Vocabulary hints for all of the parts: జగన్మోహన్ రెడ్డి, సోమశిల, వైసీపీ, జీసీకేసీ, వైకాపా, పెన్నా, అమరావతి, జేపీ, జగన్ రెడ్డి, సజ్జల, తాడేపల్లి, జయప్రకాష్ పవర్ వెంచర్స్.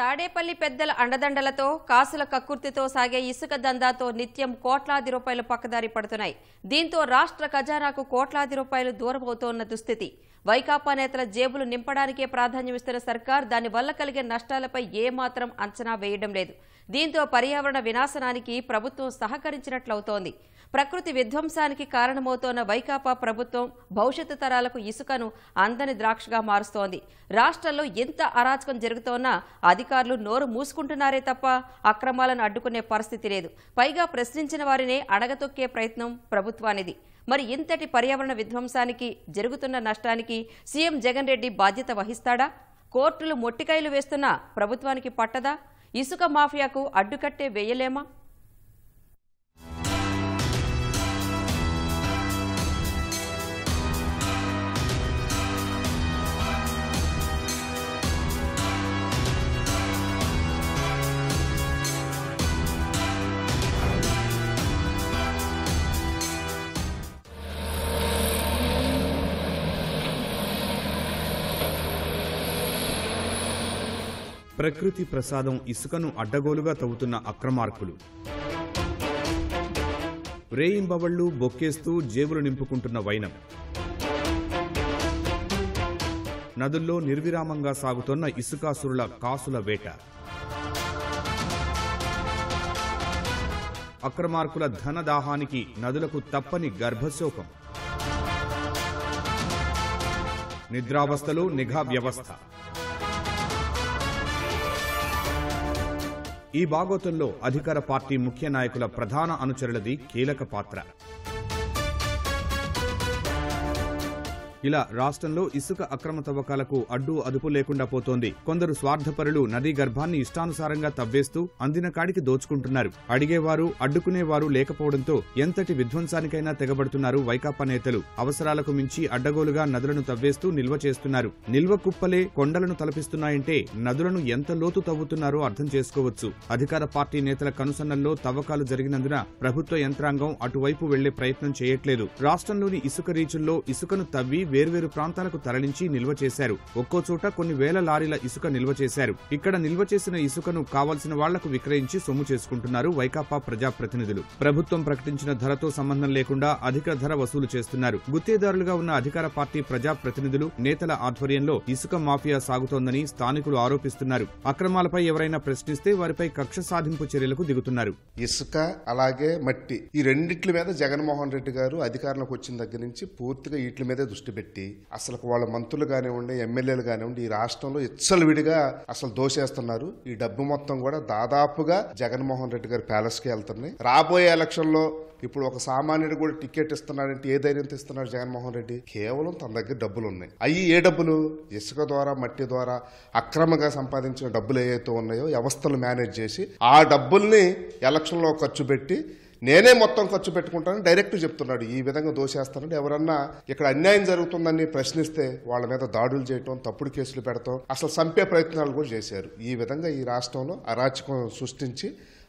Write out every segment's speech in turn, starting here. తాడేపల్లి పెద్దల అండదండలతో కాసుల కక్కుర్తితో సాగే ఇసుక దందాతో నిత్యం కోట్లాది రూపాయలు పక్కదారి పడుతున్నాయి. దీంతో రాష్ట్ర ఖజానాకు కోట్లాది రూపాయలు దూరమవుతోన్న దుస్థితి. వైకాపా నేతల జేబులు నింపడానికే ప్రాధాన్యమిస్తున్న సర్కార్ దానివల్ల కలిగే నష్టాలపై ఏమాత్రం అంచనా వేయడం లేదు. దీంతో పర్యావరణ వినాశనానికి ప్రభుత్వం సహకరించినట్లవుతోంది. ప్రకృతి విధ్వంసానికి కారణమవుతోన్న వైకాపా ప్రభుత్వం భవిష్యత్తు తరాలకు ఇసుకను అందని ద్రాక్షగా మారుస్తోంది. రాష్ట్రంలో ఎంత అరాచకం జరుగుతోన్నా అధికారులు నోరు మూసుకుంటున్నారే తప్ప అక్రమాలను అడ్డుకునే పరిస్థితి లేదు. పైగా ప్రశ్నించిన వారినే అడగతొక్కే ప్రయత్నం ప్రభుత్వానిది. మరి ఇంతటి పర్యావరణ విధ్వంసానికి జరుగుతున్న నష్టానికి సీఎం జగన్ రెడ్డి బాధ్యత వహిస్తాడా? కోర్టులు మొట్టికాయలు వేస్తున్నా ప్రభుత్వానికి పట్టదా? ఇసుక మాఫియాకు అడ్డుకట్టే వేయలేమా? ప్రకృతి ప్రసాదం ఇసుకను అడ్డగోలుగా తవ్వుతున్న అక్రమార్కులు, రేయింబవళ్లు బొక్కేస్తూ జేబులు నింపుకుంటున్న వైనం, నదుల్లో నిర్విరామంగా సాగుతోన్న ఇసుకాసురుల కాసుల వేట, అక్రమార్కుల ధనదాహానికి నదులకు తప్పని గర్భశోకం, నిద్రావస్థలో నిఘా వ్యవస్థ. ఈ భాగోతంలో అధికార పార్టీ ముఖ్య నాయకుల ప్రధాన అనుచరులది కీలక పాత్ర. ఇలా రాష్ట్రంలో ఇసుక అక్రమ తవ్వకాలకు అడ్డు అదుపు లేకుండా పోతోంది. కొందరు స్వార్థపరులు నదీ గర్భాన్ని ఇష్టానుసారంగా తవ్వేస్తూ అందిన కాడికి దోచుకుంటున్నారు. అడిగేవారు అడ్డుకునేవారు లేకపోవడంతో ఎంతటి విధ్వంసానికైనా తెగబడుతున్నారు వైకాపా నేతలు. అవసరాలకు మించి అడ్డగోలుగా నదులను తవ్వేస్తూ నిల్వ చేస్తున్నారు. నిల్వ కుప్పలే కొండలను తలపిస్తున్నాయంటే నదులను ఎంత లోతు తవ్వుతున్నారో అర్థం చేసుకోవచ్చు. అధికార పార్టీ నేతల కనుసన్నల్లో తవ్వకాలు జరిగినందున ప్రభుత్వ యంత్రాంగం అటువైపు వెళ్లే ప్రయత్నం చేయట్లేదు. రాష్ట్రంలోని ఇసుక రీచుల్లో ఇసుకను తవ్వి వేర్వేరు ప్రాంతాలకు తరలించి నిల్వ చేశారు. ఒక్కో చోట కొన్ని వేల లారీల ఇసుక నిల్వ చేశారు. ఇక్కడ నిల్వ చేసిన ఇసుకను కావాల్సిన వాళ్లకు విక్రయించి సొమ్ము చేసుకుంటున్నారు వైకాపా ప్రజాప్రతినిధులు. ప్రభుత్వం ప్రకటించిన ధరతో సంబంధం లేకుండా అధిక ధర వసూలు చేస్తున్నారు. గుత్తేదారులుగా ఉన్న అధికార పార్టీ ప్రజాప్రతినిధులు నేతల ఆధ్వర్యంలో ఇసుక మాఫియా సాగుతోందని స్థానికులు ఆరోపిస్తున్నారు. అక్రమాలపై ఎవరైనా ప్రశ్నిస్తే వారిపై కక్ష సాధింపు చర్యలకు దిగుతున్నారు. ఇసుక అలాగే మట్టి, ఈ రెండిట్ల మీద జగన్మోహన్ రెడ్డి గారు అధికారంలోకి వచ్చిన దగ్గర నుంచి పూర్తిగా వీటి మీద దృష్టి పెట్టి అసలు వాళ్ళ మంత్రులు కానివ్వండి, ఎమ్మెల్యేలు కానివ్వండి, ఈ రాష్ట్రంలో ఇచ్చలు విడిగా అసలు దోసేస్తున్నారు. ఈ డబ్బు మొత్తం కూడా దాదాపుగా జగన్మోహన్ రెడ్డి గారి ప్యాలెస్ కి వెళ్తున్నాయి. రాబోయే ఎలక్షన్లో ఇప్పుడు ఒక సామాన్యుడు కూడా టికెట్ ఇస్తున్నాడంటే ఏ ధైర్యంతో ఇస్తున్నాడు జగన్మోహన్ రెడ్డి? కేవలం తన దగ్గర డబ్బులు ఉన్నాయి. అవి ఏ డబ్బులు? ఇసుక ద్వారా మట్టి ద్వారా అక్రమంగా సంపాదించిన డబ్బులు ఏవైతే ఉన్నాయో వ్యవస్థలు మేనేజ్ చేసి ఆ డబ్బుల్ని ఎలక్షన్లో ఖర్చు పెట్టి నేనే మొత్తం ఖర్చు పెట్టుకుంటానని డైరెక్ట్ చెప్తున్నాడు. ఈ విధంగా దోషేస్తానంటే ఎవరన్నా ఇక్కడ అన్యాయం జరుగుతుందని ప్రశ్నిస్తే వాళ్ళ మీద దాడులు చేయటం, తప్పుడు కేసులు పెడతాం, అసలు చంపే ప్రయత్నాలు కూడా చేశారు. ఈ విధంగా ఈ రాష్ట్రంలో అరాచకం సృష్టించి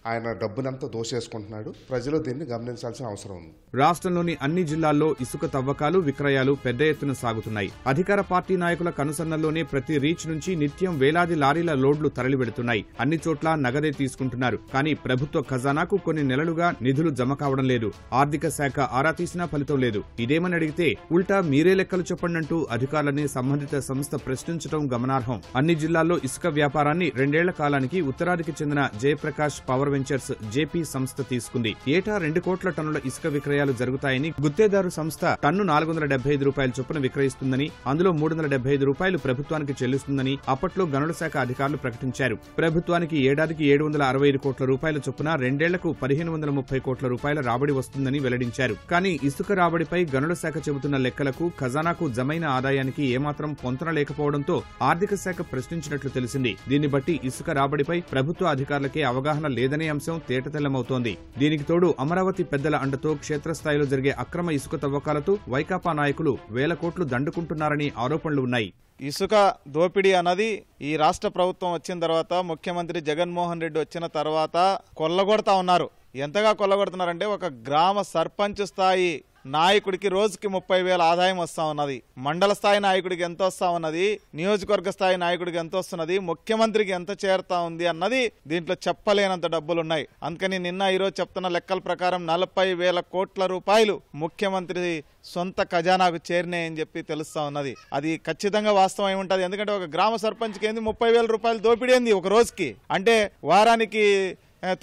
ఆయన డబ్బునంతా దోచేసుకుంటున్నాడు. ప్రజలు దీన్ని గమనించాల్సిన అవసరం ఉంది. రాష్ట్రంలోని అన్ని జిల్లాల్లో ఇసుక తవ్వకాలు, విక్రయాలు పెద్ద ఎత్తున సాగుతున్నాయి. అధికార పార్టీ నాయకుల కనుసన్నల్లోనే ప్రతి రీచ్ నుంచి నిత్యం వేలాది లారీల లోడ్లు తరలివెడుతున్నాయి. అన్ని చోట్ల నగదే తీసుకుంటున్నారు. కానీ ప్రభుత్వ ఖజానాకు కొన్ని నెలలుగా నిధులు జమ కావడం లేదు. ఆర్థిక శాఖ ఆరా తీసినా ఫలితం లేదు. ఇదేమని అడిగితే ఉల్టా మీరే లెక్కలు చెప్పండంటూ అధికారులని సంబంధిత సంస్థ ప్రశ్నించడం గమనార్హం. అన్ని జిల్లాల్లో ఇసుక వ్యాపారాన్ని 2 ఏళ్ల కాలానికి ఉత్తరాదికి చెందిన జయప్రకాష్ పవర్ వెంచర్స్ జేపీ సంస్థ తీసుకుంది. ఏటా 2 కోట్ల టన్నుల ఇసుక విక్రయాలు జరుగుతాయని, గుత్తేదారు సంస్థ టన్ను 475 రూపాయల చొప్పున విక్రయిస్తుందని, అందులో 375 రూపాయలు ప్రభుత్వానికి చెల్లిస్తుందని అప్పట్లో గనుల శాఖ అధికారులు ప్రకటించారు. ప్రభుత్వానికి ఏడాదికి 765 కోట్ల రూపాయల చొప్పున 2 ఏళ్లకు 1530 కోట్ల రూపాయల రాబడి వస్తుందని వెల్లడించారు. కానీ ఇసుక రాబడిపై గనుల శాఖ చెబుతున్న లెక్కలకు ఖజానాకు జమైన ఆదాయానికి ఏమాత్రం పొంతన లేకపోవడంతో ఆర్థిక శాఖ ప్రశ్నించినట్లు తెలిసింది. దీన్ని బట్టి ఇసుక రాబడిపై ప్రభుత్వ అధికారులకే అవగాహన లేదని అంశం తేటతెల్లమవుతోంది. దీనికి తోడు అమరావతి పెద్దల అండతో క్షేత్రస్థాయిలో జరిగే అక్రమ ఇసుక తవ్వకాలతో వైకాపా నాయకులు వేల కోట్లు దండుకుంటున్నారని ఆరోపణలు ఉన్నాయి. ఇసుక దోపిడీ అన్నది ఈ రాష్ట్ర ప్రభుత్వం వచ్చిన తర్వాత, ముఖ్యమంత్రి జగన్మోహన్ రెడ్డి వచ్చిన తర్వాత కొల్లగొడతా ఉన్నారు. ఎంతగా కొల్లగొడుతున్నారంటే ఒక గ్రామ సర్పంచ్ స్థాయి నాయకుడికి రోజుకి 30,000 ఆదాయం వస్తా ఉన్నది. మండల స్థాయి నాయకుడికి ఎంత వస్తా ఉన్నది, నియోజకవర్గ స్థాయి నాయకుడికి ఎంత వస్తున్నది, ముఖ్యమంత్రికి ఎంత చేరతా ఉంది అన్నది దీంట్లో చెప్పలేనంత డబ్బులు ఉన్నాయి. అందుకని నిన్న ఈ రోజు చెప్తున్న లెక్కల ప్రకారం 40,000 కోట్ల రూపాయలు ముఖ్యమంత్రి సొంత ఖజానాకు చేరినాయని చెప్పి తెలుస్తా ఉన్నది. అది ఖచ్చితంగా వాస్తవం అయి ఉంటుంది. ఎందుకంటే ఒక గ్రామ సర్పంచ్కి ఏంది 30,000 రూపాయలు దోపిడీ ఏంది ఒక రోజుకి, అంటే వారానికి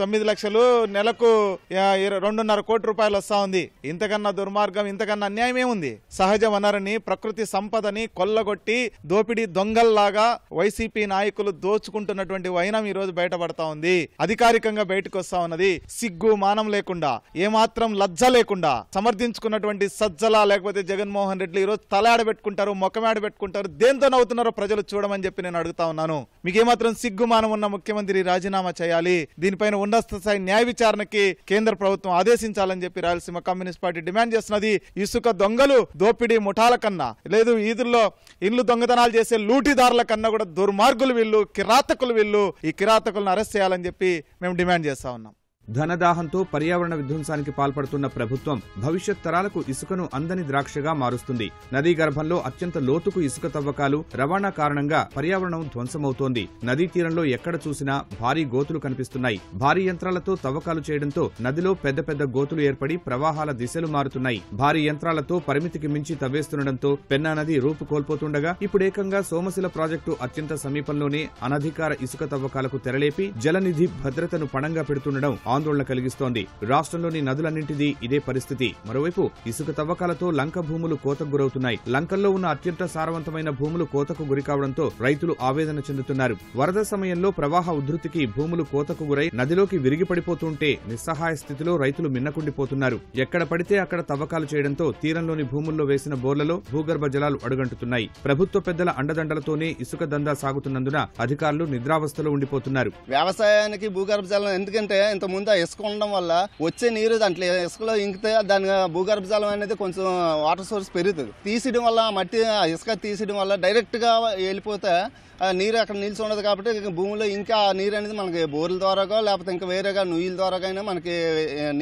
9 లక్షలు, నెలకు 2.5 కోట్ల రూపాయలు వస్తా ఉంది. ఇంతకన్నా దుర్మార్గం, ఇంతకన్నా అన్యాయం ఏముంది? సహజ వనరుని, ప్రకృతి సంపదని కొల్లగొట్టి దోపిడీ దొంగల్లాగా వైసీపీ నాయకులు దోచుకుంటున్నటువంటి వైనం ఈ రోజు బయటపడతా ఉంది, అధికారికంగా బయటకు వస్తా ఉన్నది. సిగ్గు మానం లేకుండా, ఏమాత్రం లజ్జ లేకుండా సమర్థించుకున్నటువంటి సజ్జల లేకపోతే జగన్మోహన్ రెడ్డి ఈ రోజు తలాడ పెట్టుకుంటారు, ముఖమాడ పెట్టుకుంటారు, దేంతో నవ్వుతున్నారో ప్రజలు చూడమని చెప్పి నేను అడుగుతా ఉన్నాను. మీకేమాత్రం సిగ్గు మానం ఉన్న ముఖ్యమంత్రి రాజీనామా చేయాలి, దీనిపై ఉన్నత స్థాయి న్యాయ విచారణకి కేంద్ర ప్రభుత్వం ఆదేశించాలని చెప్పి రాయలసీమ కమ్యూనిస్ట్ పార్టీ డిమాండ్ చేస్తున్నది. ఇసుక దొంగలు, దోపిడీ ముఠాల కన్నా, లేదు వీధుల్లో ఇళ్లు దొంగతనాలు చేసే లూటిదారుల కన్నా కూడా దుర్మార్గులు వీళ్ళు, కిరాతకులు వీళ్ళు. ఈ కిరాతకులను అరెస్ట్ చేయాలని చెప్పి మేము డిమాండ్ చేస్తా ఉన్నాం. ధనదాహంతో పర్యావరణ విధ్వంసానికి పాల్పడుతున్న ప్రభుత్వం భవిష్యత్ తరాలకు ఇసుకను అందని ద్రాక్షగా మారుస్తుంది. నదీ గర్భంలో అత్యంత లోతుకు ఇసుక తవ్వకాలు, రవాణా కారణంగా పర్యావరణం ధ్వంసమవుతోంది. నదీ తీరంలో ఎక్కడ చూసినా భారీ గోతులు కనిపిస్తున్నాయి. భారీ యంత్రాలతో తవ్వకాలు చేయడంతో నదిలో పెద్ద పెద్ద గోతులు ఏర్పడి ప్రవాహాల దిశలు మారుతున్నాయి. భారీ యంత్రాలతో పరిమితికి మించి తవ్వేస్తుండటంతో పెన్నా నది రూపు కోల్పోతుండగా ఇప్పుడేకంగా సోమశిల ప్రాజెక్టు అత్యంత సమీపంలోనే అనధికార ఇసుక తవ్వకాలకు తెరలేపి జలనిధి భద్రతను పణంగా పెడుతుండడం ఆందోళన కలిగిస్తోంది. రాష్ట్రంలోని నదులన్నింటిది ఇదే పరిస్థితి. మరోవైపు ఇసుక తవ్వకాలతో లంక భూములు కోతకు గురవుతున్నాయి. లంకల్లో ఉన్న అత్యంత సారవంతమైన భూములు కోతకు గురికావడంతో రైతులు ఆవేదన చెందుతున్నారు. వరద సమయంలో ప్రవాహ ఉధృతికి భూములు కోతకు గురై నదిలోకి విరిగి పడిపోతుంటే నిస్సహాయ స్థితిలో రైతులు మిన్నకుండిపోతున్నారు. ఎక్కడ పడితే అక్కడ తవ్వకాలు చేయడంతో తీరంలోని భూముల్లో వేసిన బోర్లలో భూగర్భ జలాలు అడుగంటుతున్నాయి. ప్రభుత్వ పెద్దల అండదండలతోనే ఇసుక దందా సాగుతున్నందున అధికారులు నిద్రావస్థలో ఉండిపోతున్నారు. వ్యవసాయానికి భూగర్భ జలం ఎందుకంటే ఇసుక ఉండడం వల్ల వచ్చే నీరు దాంట్లో ఇసుకలో ఇంకితే దాని భూగర్భ జలం అనేది కొంచెం వాటర్ సోర్స్ పెరుగుతుంది. తీసేయడం వల్ల మట్టి ఇసుక తీసేయడం వల్ల డైరెక్ట్గా వెళ్ళిపోతే నీరు అక్కడ నిలిచి ఉండదు. కాబట్టి భూమిలో ఇంకా నీరు అనేది మనకి బోర్ల ద్వారాగా లేకపోతే ఇంకా వేరేగా నుయ్యల ద్వారాగా మనకి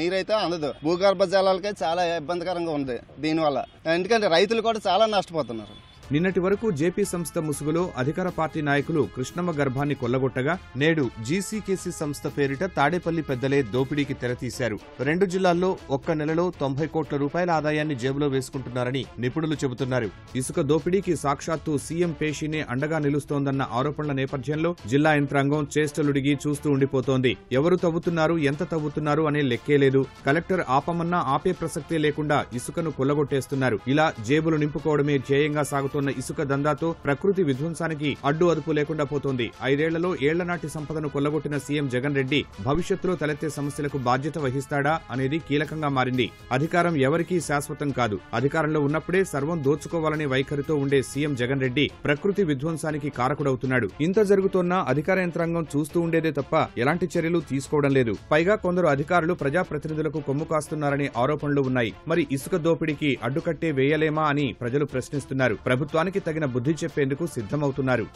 నీరు అయితే అందదు. భూగర్భ జలాలకే చాలా ఇబ్బందికరంగా ఉంది దీనివల్ల, ఎందుకంటే రైతులు కూడా చాలా నష్టపోతున్నారు. నిన్నటి వరకు జేపీ సంస్థ ముసుగులో అధికార పార్టీ నాయకులు కృష్ణమ్మ గర్భాన్ని కొల్లగొట్టగా నేడు జీసీకేసీ సంస్థ పేరిట తాడేపల్లి పెద్దలే దోపిడీకి తెరతీశారు. 2 జిల్లాల్లో ఒక్క నెలలో 90 కోట్ల రూపాయల ఆదాయాన్ని జేబులో వేసుకుంటున్నారని నిపుణులు చెబుతున్నారు. ఇసుక దోపిడీకి సాక్షాత్తు సీఎం పేషీనే అండగా నిలుస్తోందన్న ఆరోపణల నేపథ్యంలో జిల్లా యంత్రాంగం చేష్టలుడిగి చూస్తూ ఉండిపోతోంది. ఎవరు తవ్వుతున్నారు, ఎంత తవ్వుతున్నారు అనే లెక్కే లేదు. కలెక్టర్ ఆపమన్నా ఆపే ప్రసక్తే లేకుండా ఇసుకను కొల్లగొట్టేస్తున్నారు. ఇలా జేబులు నింపుకోవడమే ధ్యేయంగా సాగుతుంది ఇసుక దందాతో ప్రకృతి విధ్వంసానికి అడ్డు అదుపు లేకుండా పోతోంది. 5 ఏళ్లలో ఏళ్లనాటి సంపదను కొల్లగొట్టిన సీఎం జగన్ రెడ్డి భవిష్యత్తులో తలెత్తే సమస్యలకు బాధ్యత వహిస్తాడా అనేది కీలకంగా మారింది. అధికారం ఎవరికీ శాశ్వతం కాదు. అధికారంలో ఉన్నప్పుడే సర్వం దోచుకోవాలనే వైఖరితో ఉండే సీఎం జగన్ రెడ్డి ప్రకృతి విధ్వంసానికి కారకుడవుతున్నాడు. ఇంత జరుగుతున్నా అధికార యంత్రాంగం చూస్తూ ఉండేదే తప్ప ఎలాంటి చర్యలు తీసుకోవడం లేదు. పైగా కొందరు అధికారులు ప్రజాప్రతినిధులకు కొమ్ము కాస్తున్నారనే ఆరోపణలు ఉన్నాయి. మరి ఇసుక దోపిడీకి అడ్డుకట్టే వేయలేమా అని ప్రజలు ప్రశ్నిస్తున్నారు. ప్రభుత్వానికి తగిన బుద్ధి చెప్పేందుకు సిద్ధమవుతున్నారు.